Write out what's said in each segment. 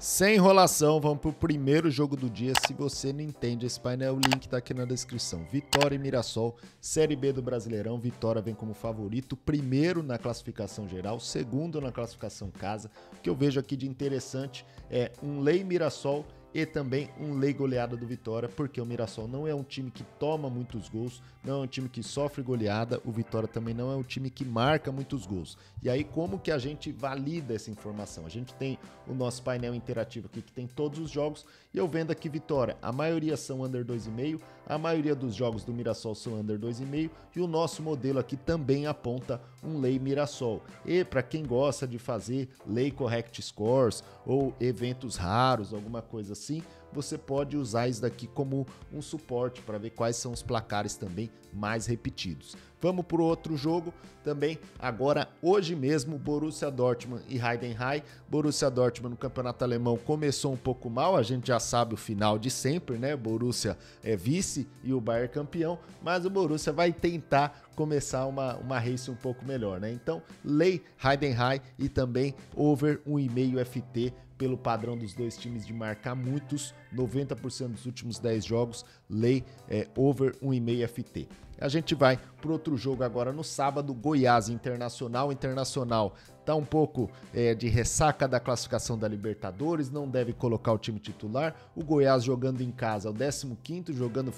Sem enrolação, vamos para o primeiro jogo do dia. Se você não entende esse painel, o link está aqui na descrição. Vitória e Mirassol, Série B do Brasileirão. Vitória vem como favorito, primeiro na classificação geral, segundo na classificação casa. O que eu vejo aqui de interessante é um lei Mirassol e também um lei goleada do Vitória, porque o Mirassol não é um time que toma muitos gols, não é um time que sofre goleada, o Vitória também não é um time que marca muitos gols. E aí, como que a gente valida essa informação? A gente tem o nosso painel interativo aqui, que tem todos os jogos, e eu vendo aqui Vitória, a maioria são under 2,5, a maioria dos jogos do Mirassol são under 2,5, e o nosso modelo aqui também aponta um lei Mirassol. E para quem gosta de fazer lei correct scores, ou eventos raros, alguma coisa assim, você pode usar isso daqui como um suporte para ver quais são os placares também mais repetidos. Vamos para o outro jogo também, agora hoje mesmo, Borussia Dortmund e Heidenheim. Borussia Dortmund no campeonato alemão começou um pouco mal, a gente já sabe o final de sempre, né? Borussia é vice e o Bayern campeão, mas o Borussia vai tentar começar uma race um pouco melhor, né? Então, lei Heidenheim e também over 1,5 FT pelo padrão dos dois times de marcar muitos, 90% dos últimos 10 jogos, lei over 1,5 FT. A gente vai para outro jogo agora no sábado, Goiás Internacional. Internacional está um pouco de ressaca da classificação da Libertadores, não deve colocar o time titular. O Goiás jogando em casa é o 15º, jogando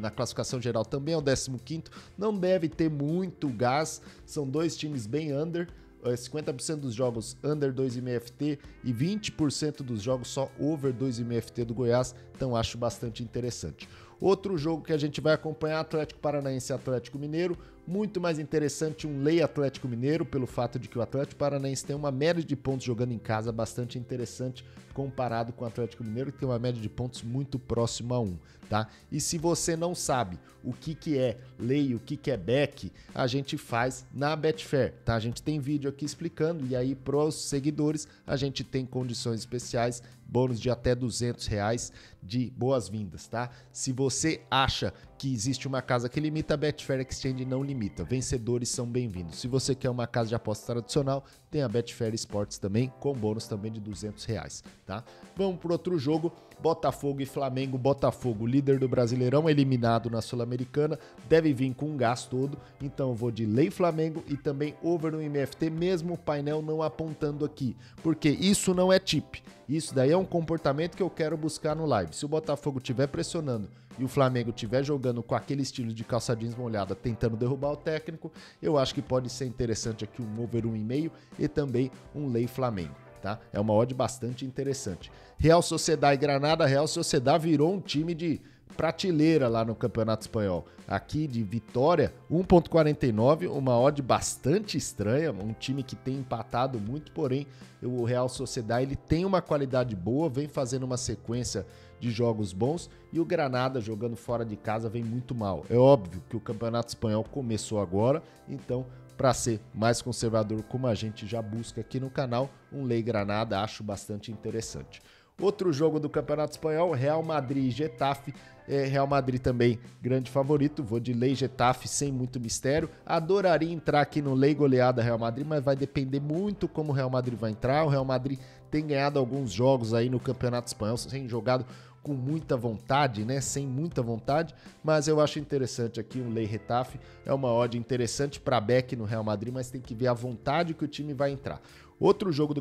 na classificação geral também é o 15º, não deve ter muito gás, são dois times bem under, 50% dos jogos under 2,5 FT e 20% dos jogos só over 2,5 FT do Goiás, então acho bastante interessante. Outro jogo que a gente vai acompanhar, Atlético Paranaense e Atlético Mineiro, muito mais interessante um lei Atlético Mineiro, pelo fato de que o Atlético Paranaense tem uma média de pontos jogando em casa bastante interessante, comparado com o Atlético Mineiro, que tem uma média de pontos muito próxima a 1, tá? E se você não sabe o que é lei, o que é back, a gente faz na Betfair, tá? A gente tem vídeo aqui explicando, e aí pros seguidores a gente tem condições especiais, bônus de até R$200 de boas-vindas, tá? Se você acha que existe uma casa que limita, a Betfair Exchange não limita. Vencedores são bem-vindos. Se você quer uma casa de aposta tradicional, tem a Betfair Sports também, com bônus também de R$200, tá? Vamos para outro jogo, Botafogo e Flamengo. Botafogo, líder do Brasileirão, eliminado na Sul-Americana, deve vir com um gás todo, então eu vou de lei Flamengo e também over no MFT, mesmo o painel não apontando aqui, porque isso não é tip, isso daí é um comportamento que eu quero buscar no live. Se o Botafogo estiver pressionando e o Flamengo estiver jogando com aquele estilo de calça jeans molhada, tentando derrubar o técnico, eu acho que pode ser interessante aqui um over 1,5 e também um lei Flamengo, tá? É uma odd bastante interessante. Real Sociedad e Granada. Real Sociedad virou um time de prateleira lá no Campeonato Espanhol. Aqui de vitória, 1,49, uma odd bastante estranha, um time que tem empatado muito, porém o Real Sociedad ele tem uma qualidade boa, vem fazendo uma sequência de jogos bons, e o Granada jogando fora de casa vem muito mal. É óbvio que o Campeonato Espanhol começou agora, então para ser mais conservador, como a gente já busca aqui no canal, um lei Granada acho bastante interessante. Outro jogo do Campeonato Espanhol, Real Madrid e Getafe. Real Madrid também grande favorito, vou de lei Getafe sem muito mistério. Adoraria entrar aqui no lei goleada Real Madrid, mas vai depender muito como o Real Madrid vai entrar. O Real Madrid tem ganhado alguns jogos aí no Campeonato Espanhol, sem jogado com muita vontade, né? Sem muita vontade, mas eu acho interessante aqui um lei Getafe, é uma odd interessante para back no Real Madrid, mas tem que ver a vontade que o time vai entrar. Outro jogo do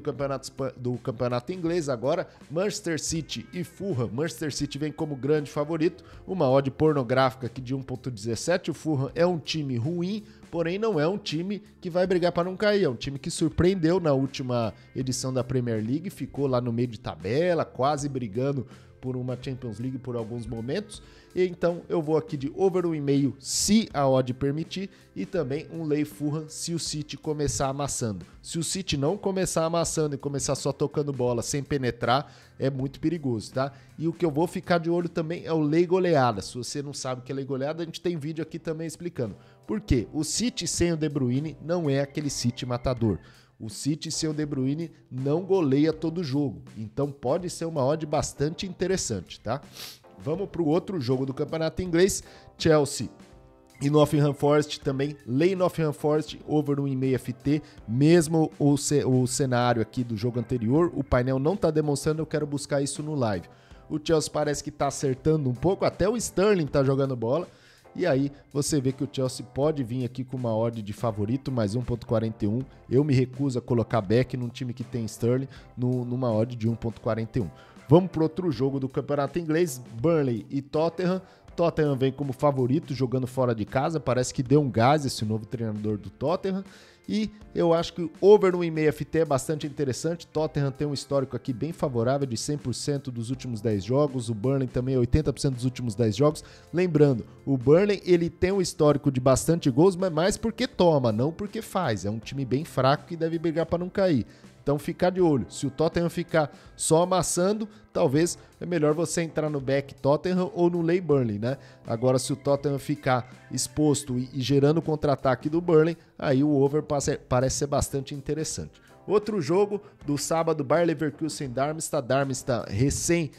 campeonato inglês agora, Manchester City e Fulham. Manchester City vem como grande favorito, uma odd pornográfica aqui de 1,17. O Fulham é um time ruim, porém não é um time que vai brigar para não cair, é um time que surpreendeu na última edição da Premier League, ficou lá no meio de tabela, quase brigando por uma Champions League por alguns momentos, e então eu vou aqui de over 1,5 se a odd permitir, e também um lei Fulham se o City começar amassando. Se o City não começar amassando e começar só tocando bola sem penetrar, é muito perigoso, tá? E o que eu vou ficar de olho também é o lei goleada. Se você não sabe o que é lei goleada, a gente tem vídeo aqui também explicando. Por quê? O City sem o De Bruyne não é aquele City matador. O City sem o De Bruyne não goleia todo jogo, então pode ser uma odd bastante interessante, tá? Vamos para o outro jogo do campeonato inglês, Chelsea E Nottingham Forest também, lei Nottingham Forest, over 1,5 FT, mesmo o cenário aqui do jogo anterior, o painel não está demonstrando, eu quero buscar isso no live. O Chelsea parece que está acertando um pouco, até o Sterling está jogando bola, e aí você vê que o Chelsea pode vir aqui com uma odd de favorito, mais 1.41, eu me recuso a colocar back num time que tem Sterling, numa odd de 1.41. Vamos para outro jogo do campeonato inglês, Burnley e Tottenham. Tottenham vem como favorito, jogando fora de casa, parece que deu um gás esse novo treinador do Tottenham, e eu acho que o over 1,5 FT é bastante interessante. Tottenham tem um histórico aqui bem favorável de 100% dos últimos 10 jogos, o Burnley também é 80% dos últimos 10 jogos, lembrando, o Burnley ele tem um histórico de bastante gols, mas mais porque toma, não porque faz, é um time bem fraco que deve brigar para não cair. Então ficar de olho, se o Tottenham ficar só amassando, talvez é melhor você entrar no back Tottenham ou no lay Burnley, né? Agora se o Tottenham ficar exposto e gerando o contra-ataque do Burnley, aí o over parece ser bastante interessante. Outro jogo do sábado, Bayer Leverkusen, Darmstadt. Darmstadt recém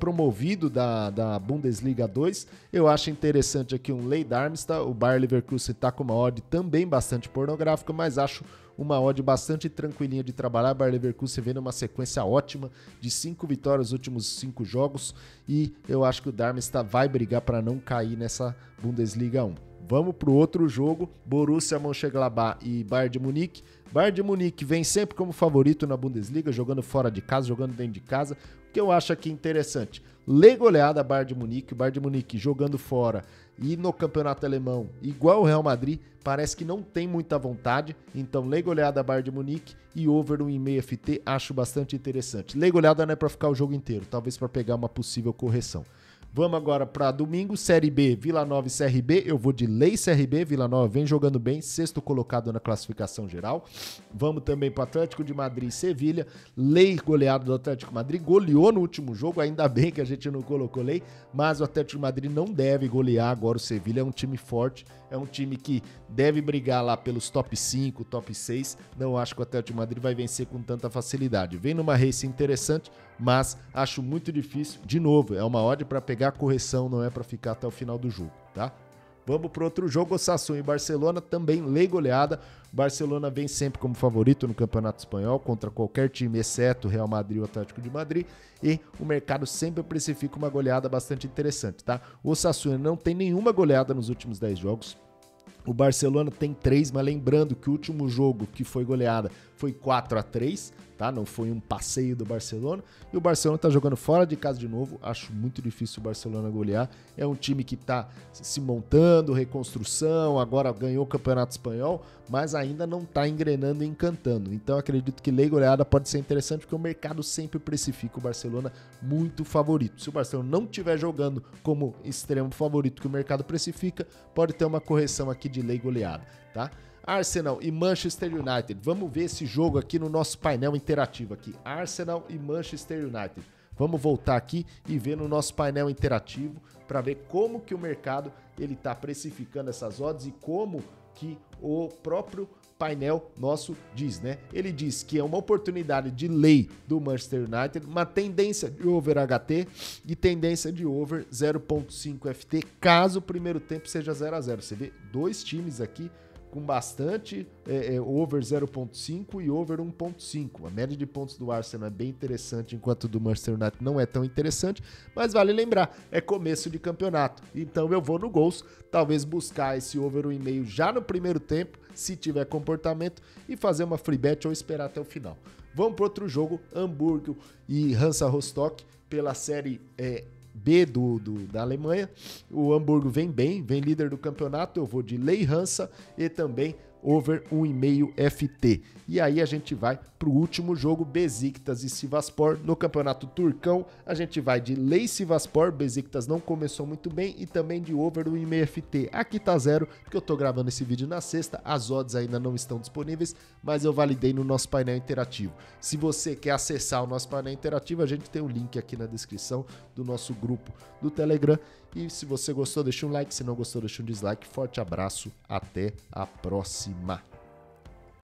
promovido da Bundesliga 2. Eu acho interessante aqui um lay Darmstadt. O Bayer Leverkusen está com uma odd também bastante pornográfica, mas acho uma odd bastante tranquilinha de trabalhar. Bayer Leverkusen vendo uma sequência ótima de 5 vitórias nos últimos 5 jogos e eu acho que o Darmstadt vai brigar para não cair nessa Bundesliga 1. Vamos para o outro jogo, Borussia Mönchengladbach e Bayern de Munique. Bayern de Munique vem sempre como favorito na Bundesliga, jogando fora de casa, jogando dentro de casa. O que eu acho aqui interessante, lei goleada Bayern de Munique, o Bayern de Munique jogando fora e no campeonato alemão, igual o Real Madrid, parece que não tem muita vontade, então lei goleada Bayern de Munique e over 1,5 FT, acho bastante interessante. Lei goleada não é para ficar o jogo inteiro, talvez para pegar uma possível correção. Vamos agora para domingo, Série B, Vila Nova e CRB, eu vou de lei CRB, Vila Nova vem jogando bem, 6º colocado na classificação geral. Vamos também para Atlético de Madrid e Sevilha, lei goleado do Atlético de Madrid, goleou no último jogo, ainda bem que a gente não colocou lei, mas o Atlético de Madrid não deve golear agora o Sevilha, é um time forte, é um time que deve brigar lá pelos top 5, top 6, não acho que o Atlético de Madrid vai vencer com tanta facilidade, vem numa race interessante, mas acho muito difícil, de novo, é uma odd para pegar a correção, não é para ficar até o final do jogo, tá? Vamos para outro jogo, Sassuolo e Barcelona, também lei goleada, Barcelona vem sempre como favorito no Campeonato Espanhol, contra qualquer time, exceto Real Madrid ou Atlético de Madrid, e o mercado sempre precifica uma goleada bastante interessante, tá? O Sassuolo não tem nenhuma goleada nos últimos 10 jogos, o Barcelona tem 3, mas lembrando que o último jogo que foi goleada foi 4-3, tá? Não foi um passeio do Barcelona. E o Barcelona tá jogando fora de casa de novo. Acho muito difícil o Barcelona golear. É um time que tá se montando, reconstrução, agora ganhou o Campeonato Espanhol, mas ainda não tá engrenando e encantando. Então acredito que lei goleada pode ser interessante, porque o mercado sempre precifica o Barcelona muito favorito. Se o Barcelona não estiver jogando como extremo favorito que o mercado precifica, pode ter uma correção aqui de lei goleada, tá? Arsenal e Manchester United, vamos ver esse jogo aqui no nosso painel interativo aqui, Arsenal e Manchester United, vamos voltar aqui e ver no nosso painel interativo para ver como que o mercado ele tá precificando essas odds e como que o próprio painel nosso diz, né? Ele diz que é uma oportunidade de lay do Manchester United, uma tendência de over HT e tendência de over 0.5 FT, caso o primeiro tempo seja 0-0, você vê dois times aqui com bastante over 0.5 e over 1.5. A média de pontos do Arsenal é bem interessante, enquanto do Manchester United não é tão interessante, mas vale lembrar, é começo de campeonato. Então eu vou no gols, talvez buscar esse over 1,5 já no primeiro tempo, se tiver comportamento, e fazer uma free bet ou esperar até o final. Vamos para outro jogo, Hamburgo e Hansa Rostock pela série B da Alemanha, o Hamburgo vem bem, vem líder do campeonato, eu vou de lei Hansa e também over 1,5 FT. E aí a gente vai para o último jogo, Besiktas e Sivaspor no campeonato turcão, a gente vai de lei Sivaspor, Besiktas não começou muito bem e também de over 1,5 FT. Aqui tá 0, porque eu tô gravando esse vídeo na sexta, as odds ainda não estão disponíveis, mas eu validei no nosso painel interativo. Se você quer acessar o nosso painel interativo, a gente tem o link aqui na descrição do nosso grupo do Telegram. E se você gostou, deixa um like, se não gostou, deixa um dislike. Forte abraço, até a próxima.